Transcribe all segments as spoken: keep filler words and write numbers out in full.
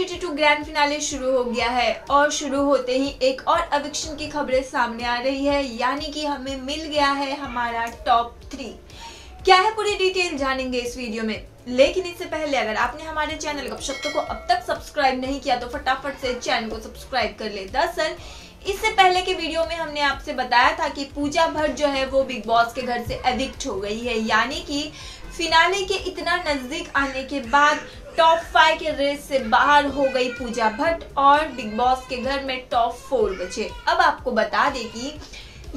ओ T T two grand finale शुरू हो गया है और शुरू होते ही एक और एविक्शन की खबरें सामने आ रही है, यानी कि हमें मिल गया है हमारा टॉप थ्री। क्या है पूरी डिटेल जानेंगे इस वीडियो में, लेकिन इससे पहले अगर आपने हमारे चैनल गपशप को अब तक सब्सक्राइब नहीं किया तो फटाफट से चैनल को सब्सक्राइब कर ले। दरअसल इससे पहले के वीडियो में हमने आपसे बताया था कि पूजा भट्ट जो है वो बिग बॉस के घर से एविक्ट हो गई है, यानी कि फिनाले के इतना नजदीक आने के बाद टॉप फाइव के रेस से बाहर हो गई पूजा भट्ट और बिग बॉस के घर में टॉप फोर बचे। अब आपको बता दें कि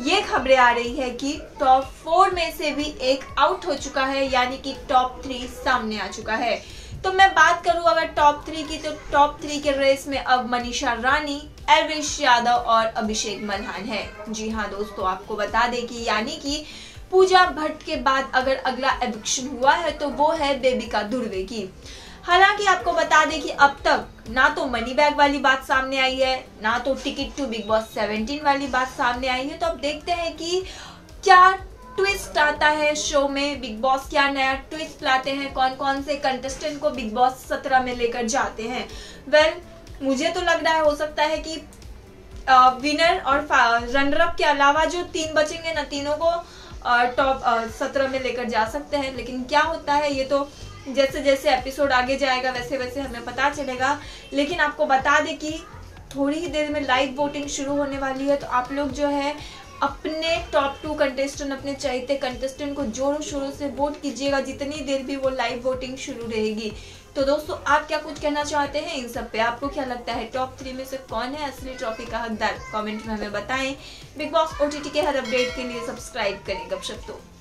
ये खबरें आ रही है कि टॉप फोर में से भी एक आउट हो चुका है, यानी कि टॉप थ्री सामने आ चुका है। तो मैं बात करूं अगर टॉप थ्री की तो टॉप थ्री के रेस में अब मनीषा रानी, एल्विश यादव और अभिषेक मल्हान है। जी हाँ दोस्तों, आपको बता दें कि यानी कि पूजा भट्ट के बाद अगर अगला एविक्शन हुआ है तो वो है बेबिका धुर्वे की। हालांकि आपको बता दें कि अब तक ना तो मनी बैग वाली बात सामने आई है, ना तो टिकट टू बिग बॉस सत्रह वाली बात सामने आई है। तो अब देखते हैं कि क्या ट्विस्ट आता है शो में, बिग बॉस क्या नया ट्विस्ट लाते हैं, कौन कौन से कंटेस्टेंट को बिग बॉस सत्रह में लेकर जाते हैं। वेल, मुझे तो लग रहा है हो सकता है कि विनर और रनरअप के अलावा जो तीन बचेंगे ना, तीनों को टॉप सत्रह में लेकर जा सकते हैं। लेकिन क्या होता है ये तो जैसे जैसे एपिसोड आगे जाएगा वैसे वैसे हमें पता चलेगा। लेकिन आपको बता दें कि थोड़ी ही देर में लाइव वोटिंग शुरू होने वाली है, तो आप लोग जो है अपने टॉप टू कंटेस्टेंट, अपने चाहते कंटेस्टेंट को जोरों शोरों से वोट कीजिएगा जितनी देर भी वो लाइव वोटिंग शुरू रहेगी। तो दोस्तों आप क्या कुछ कहना चाहते हैं इन सब पे, आपको क्या लगता है टॉप थ्री में से कौन है असली ट्रॉफी का हकदार, कमेंट में हमें बताएं। Bigg Boss O T T के हर अपडेट के लिए सब्सक्राइब करें गपशप। तो